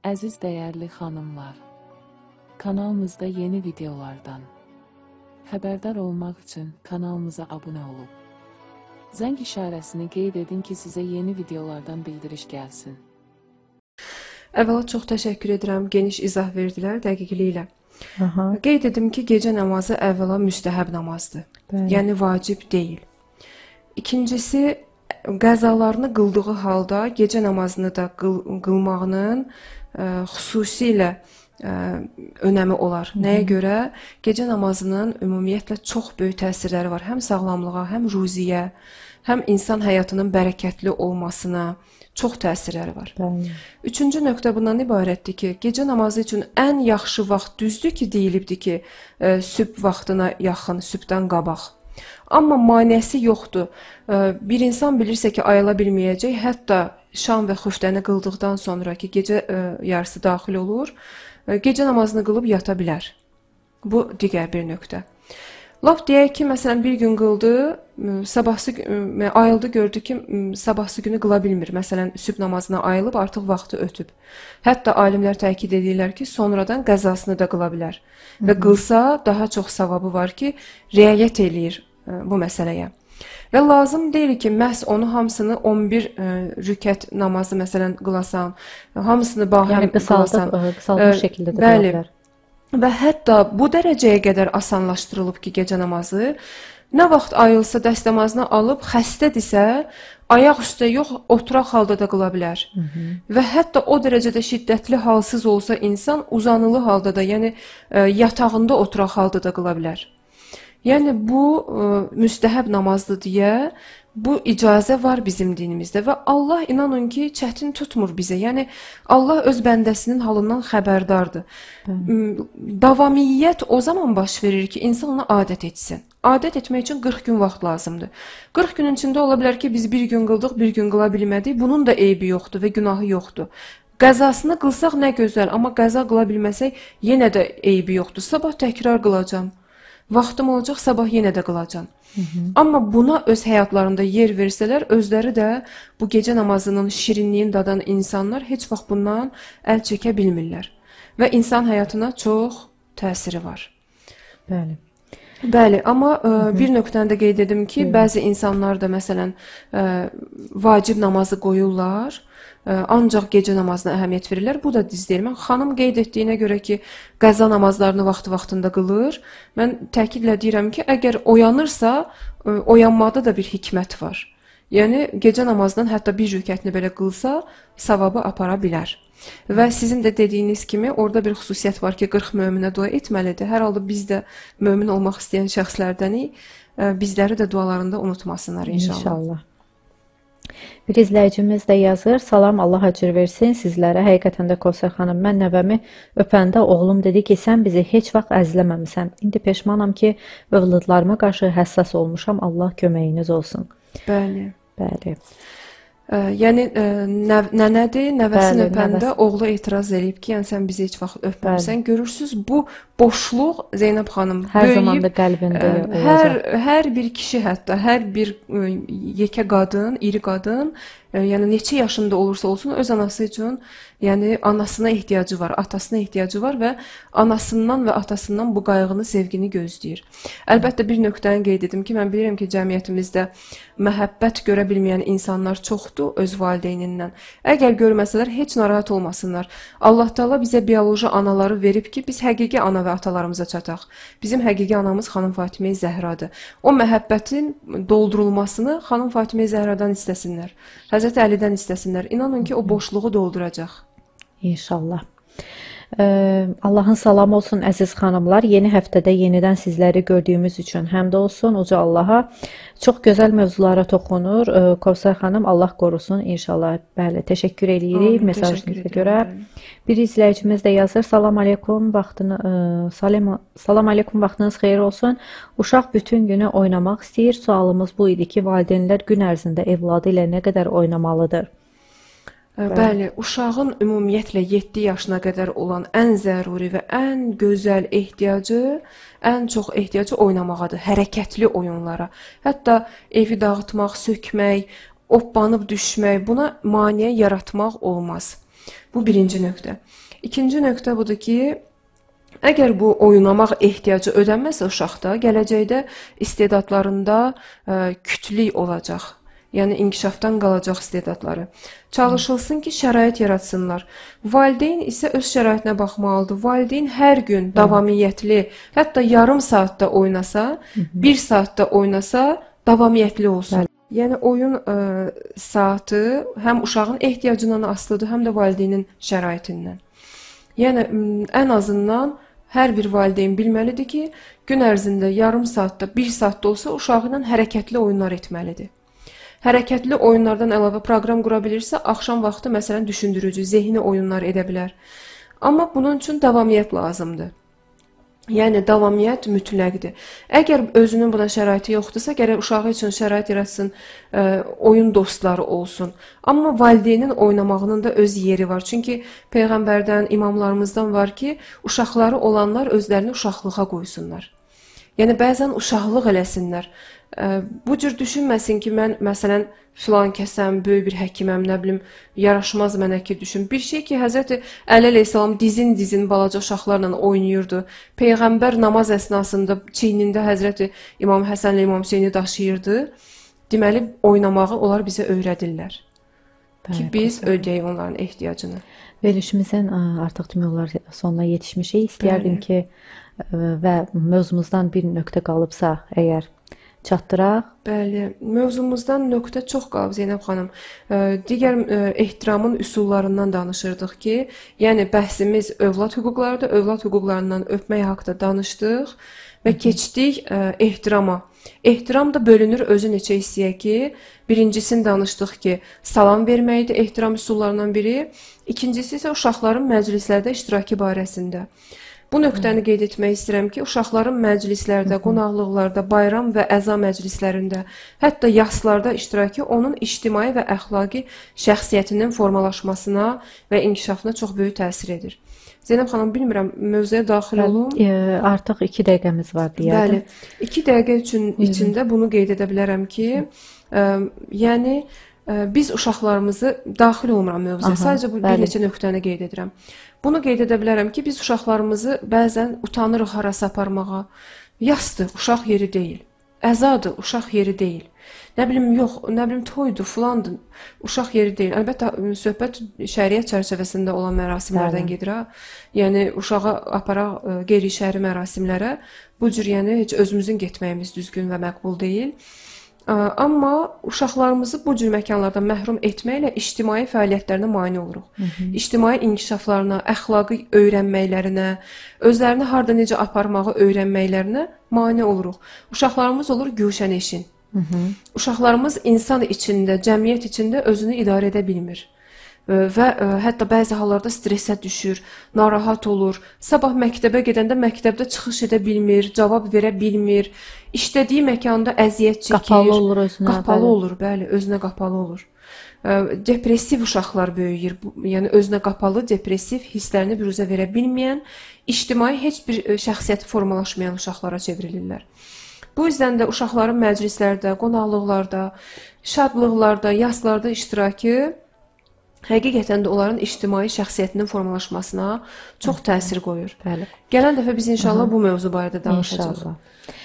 Əziz dəyərli xanımlar, kanalımızda yeni videolardan xəbərdar olmaq üçün kanalımıza abunə olub, zəng işarəsini qeyd edin ki, sizə yeni videolardan bildiriş gəlsin. Əvvəla çox təşəkkür edirəm, geniş izah verdilər dəqiqliklə. Qeyd edim ki, gecə namazı əvvəla müstəhəb namazdır, yəni vacib deyil. İkincisi, qəzalarını qıldığı halda gecə namazını da qılmağının xüsusilə önəmi olar. Nəyə görə? Gecə namazının ümumiyyətlə çox böyük təsirləri var. Həm sağlamlığa, həm ruziyə, həm insan həyatının bərəkətli olmasına çox təsirləri var. Üçüncü nöqtə bundan ibarətdir ki, gecə namazı üçün ən yaxşı vaxt düzdür ki, deyilibdir ki, sübh vaxtına yaxın, sübhdən qabaq. Amma maniyəsi yoxdur. Bir insan bilirsə ki, ayıla bilməyəcək, hətta şam və xüftəni qıldıqdan sonra ki, gecə yarısı daxil olur, gecə namazını qılıb yata bilər. Bu, digər bir nöqtə. Laf deyək ki, məsələn, bir gün qıldı, ayıldı, gördü ki, sabahsı günü qıla bilmir. Məsələn, sübh namazına ayılıb, artıq vaxtı ötüb. Hətta alimlər təkid edirlər ki, sonradan qəzasını da qıla bilər. Və qılsa, daha çox savabı var ki, riayət eləyir bu məsələyə. Və lazım deyil ki, məhz onu hamısını 11 rükət namazı məsələn qılasan, hamısını bahəm qılasan. Yəni, qısalmış şəkildə də qıla bilər. Və hətta bu dərəcəyə qədər asanlaşdırılıb ki, gecə namazı nə vaxt ayılsa dəstəmazına alıb, xəstədirsə, ayaq üstə yox, oturaq halda da qıla bilər. Və hətta o dərəcədə şiddətli halsız olsa insan uzanılı halda da, yəni yatağında oturaq halda da qıla bilər. Yəni, bu müstəhəb namazdır deyə bu icazə var bizim dinimizdə və Allah inanın ki, çətin tutmur bizə. Yəni, Allah öz bəndəsinin halından xəbərdardır. Davamiyyət o zaman baş verir ki, insan ona adət etsin. Adət etmək üçün 40 gün vaxt lazımdır. 40 günün içində ola bilər ki, biz bir gün qıldıq, bir gün qıla bilmədik. Bunun da eybi yoxdur və günahı yoxdur. Qəzasını qılsaq nə gözəl, amma qəza qıla bilməsək yenə də eybi yoxdur. Sabah təkrar qılacam. Vaxtım olacaq, sabah yenə də qılacaq. Amma buna öz həyatlarında yer versələr, özləri də bu gecə namazının şirinliyin dadan insanlar heç vaxt bundan əl çəkə bilmirlər. Və insan həyatına çox təsiri var. Bəli. Bəli, amma bir nöqtəndə qeyd edim ki, bəzi insanlar da məsələn vacib namazı qoyurlar, ancaq gecə namazına əhəmiyyət verirlər. Bu da düz deyil. Mən xanım qeyd etdiyinə görə ki, qəza namazlarını vaxtı-vaxtında qılır. Mən təkidlə deyirəm ki, əgər oyanırsa, oyanmada da bir hikmət var. Yəni, gecə namazdan hətta bir rükətini belə qılsa, savabı apara bilər. Və sizin də dediyiniz kimi, orada bir xüsusiyyət var ki, 40 möminə dua etməlidir. Hər halda biz də mömin olmaq istəyən şəxslərdənik, bizləri də dualarında unutmasınlar inşallah. Bir izləyicimiz də yazır, salam Allah əcr versin sizlərə, həqiqətən də Kosar xanım, mən nəvəmi öpəndə oğlum dedi ki, sən bizi heç vaxt əzləməmisən, indi peşmanam ki, övladlarıma qarşı həssas olmuşam, Allah köməyiniz olsun. Bəli. Bəli. Yəni, nənədir, nəvəsini öpəndə oğlu etiraz edib ki, yəni sən bizi heç vaxt öpməmsən. Görürsünüz, bu boşluq Zeynəb xanım böyüyüb, hər bir kişi hətta, hər bir yekə qadın, iri qadın, yəni neçə yaşında olursa olsun, öz anası üçün, yəni anasına ehtiyacı var, atasına ehtiyacı var və anasından və atasından bu qayğını, sevgini gözləyir. Əlbəttə, bir nöqtəni qeyd edim ki, mən bilirəm ki, cəmiyyətimizdə məhəbbət görə bilməyən insanlar çoxdur öz valideynindən. Əgər görməsələr, heç narahat olmasınlar. Allah Taala bizə bioloji anaları verib ki, biz həqiqi ana və atalarımıza çataq. Bizim həqiqi anamız xanım Fatimə Zəhradır. O məhəbbətin doldurulmasını xanım Fatimə Zəhradan istəsinlər. Həzrəti Əlidən istəsinlər. İnanın ki, o boşluğu dolduracaq. İnşallah. Allahın salamı olsun, əziz xanımlar. Yeni həftədə yenidən sizləri gördüyümüz üçün həmd olsun Uca Allaha. Çox gözəl mövzulara toxunur. Kosar xanım, Allah qorusun. İnşallah. Bəli, təşəkkür edirik mesajınıza görə. Bir izləyicimiz də yazır. Salam aleykum, vaxtınız xeyir olsun. Uşaq bütün günü oynamaq istəyir. Sualımız bu idi ki, valideynlər gün ərzində evladı ilə nə qədər oynamalıdır? Bəli, uşağın ümumiyyətlə 7 yaşına qədər olan ən zəruri və ən gözəl ehtiyacı, ən çox ehtiyacı oynamaqadır, hərəkətli oyunlara. Hətta evi dağıtmaq, sökmək, oppanıb düşmək, buna maniyə yaratmaq olmaz. Bu birinci nöqtə. İkinci nöqtə budur ki, əgər bu oynamaq ehtiyacı ödənməsə uşaqda, gələcəkdə istedadlarında kütlik olacaq. Yəni inkişafdan qalacaq istedadları. Çalışılsın ki, şərait yaratsınlar. Valideyn isə öz şəraitinə baxmalıdır. Valideyn hər gün davamiyyətli, hətta yarım saatda oynasa, bir saatda oynasa, davamiyyətli olsun. Yəni oyun saati həm uşağın ehtiyacından asılıdır, həm də valideynin şəraitindən. Yəni ən azından hər bir valideyn bilməlidir ki, gün ərzində yarım saatda, bir saatda olsa uşağıyla hərəkətli oyunlar etməlidir. Hərəkətli oyunlardan əlavə proqram qura bilirsə, axşam vaxtı məsələn düşündürücü, zehni oyunlar edə bilər. Amma bunun üçün davamiyyət lazımdır. Yəni davamiyyət mütləqdir. Əgər özünün buna şəraiti yoxdursa, gərək uşağı üçün şərait yaratsın, oyun dostları olsun. Amma valideynin oynamağının da öz yeri var. Çünki peyğəmbərdən, imamlarımızdan var ki, uşaqları olanlar özlərini uşaqlığa qoysunlar. Yəni bəzən uşaqlıq eləsinlər. Bu cür düşünməsin ki, mən məsələn filan kəsəm, böyük bir həkiməm, nə bilim, yaraşmaz mənə ki düşün. Bir şey ki, Həzrəti Əli əleyhissalam dizin balaca uşaqlarla oynayırdı. Peyğəmbər namaz əsnasında çiynində Həzrəti İmam Həsənlə İmam Hüseyni daşıyırdı. Deməli, oynamağı onlar bizə öyrədirlər ki, biz ödəyik onların ehtiyacını. Verilişimizin artıq deməklər sonuna yetişmişik. İstəyərdim ki, və mövzumuzdan bir nöqtə qalıbsa əgər çatdıraq. Bəli, mövzumuzdan nöqtə çox qalıb Zeynəb xanım. Digər ehtiramın üsullarından danışırdıq ki, yəni bəhsimiz övlad hüquqlarıdır, övlad hüquqlarından öpmək haqda danışdıq və keçdik ehtirama. Ehtiram da bölünür özü neçə hissəyə ki, birincisini danışdıq ki, salam verməkdir ehtiram üsullarından biri, ikincisi isə uşaqların məclislərdə iştiraki barəsində. Bu nöqtəni qeyd etmək istəyirəm ki, uşaqların məclislərdə, qonaqlıqlarda, bayram və əza məclislərində, hətta yaslarda iştirakı onun ictimai və əxlaqi şəxsiyyətinin formalaşmasına və inkişafına çox böyük təsir edir. Zeynəb xanım, bilmirəm, mövzuya daxil olun. Artıq 2 dəqiqəmiz var deyərdim. Bəli, 2 dəqiqə içində bunu qeyd edə bilərəm ki, yəni biz uşaqlarımızı daxil olmuram mövzuya, sadəcə bir neçə nöqtəni qeyd edirəm. Bunu qeyd edə bilərəm ki, biz uşaqlarımızı bəzən utanırıq harasa aparmağa. Yasdır, uşaq yeri deyil. Əzadır, uşaq yeri deyil. Nə bilim, yox, nə bilim, toydur, filandır, uşaq yeri deyil. Əlbəttə, söhbət şəriət çərçevəsində olan mərasimlərdən gedir. Yəni, uşağa aparaq qeyri-şəri mərasimlərə. Bu cür, yəni, heç özümüzün getməyimiz düzgün və məqbul deyil. Amma uşaqlarımızı bu cür məkanlardan məhrum etməklə ictimai fəaliyyətlərinə mane oluruq. İctimai inkişaflarına, əxlaqı öyrənməklərinə, özlərini harada necə aparmağı öyrənməklərinə mane oluruq. Uşaqlarımız olur güşənəşin. Uşaqlarımız insan içində, cəmiyyət içində özünü idarə edə bilmir. Və hətta bəzi hallarda stresə düşür, narahat olur, sabah məktəbə gedəndə məktəbdə çıxış edə bilmir, cavab verə bilmir, işlədiyi məkanda əziyyət çəkir. Qapalı olur özünə. Qapalı olur, bəli, özünə qapalı olur. Depresiv uşaqlar böyüyür, yəni özünə qapalı, depresiv hisslərini büruzə verə bilməyən, ictimai heç bir şəxsiyyəti formalaşmayan uşaqlara çevrilirlər. Bu yüzdən də uşaqların məclislərdə, qonaqlıqlarda, şadlıqlarda, yaslarda iştirakı həqiqətən də onların ictimai şəxsiyyətinin formalaşmasına çox təsir qoyur. Gələn dəfə biz inşallah bu mövzu barədə danışacağıq.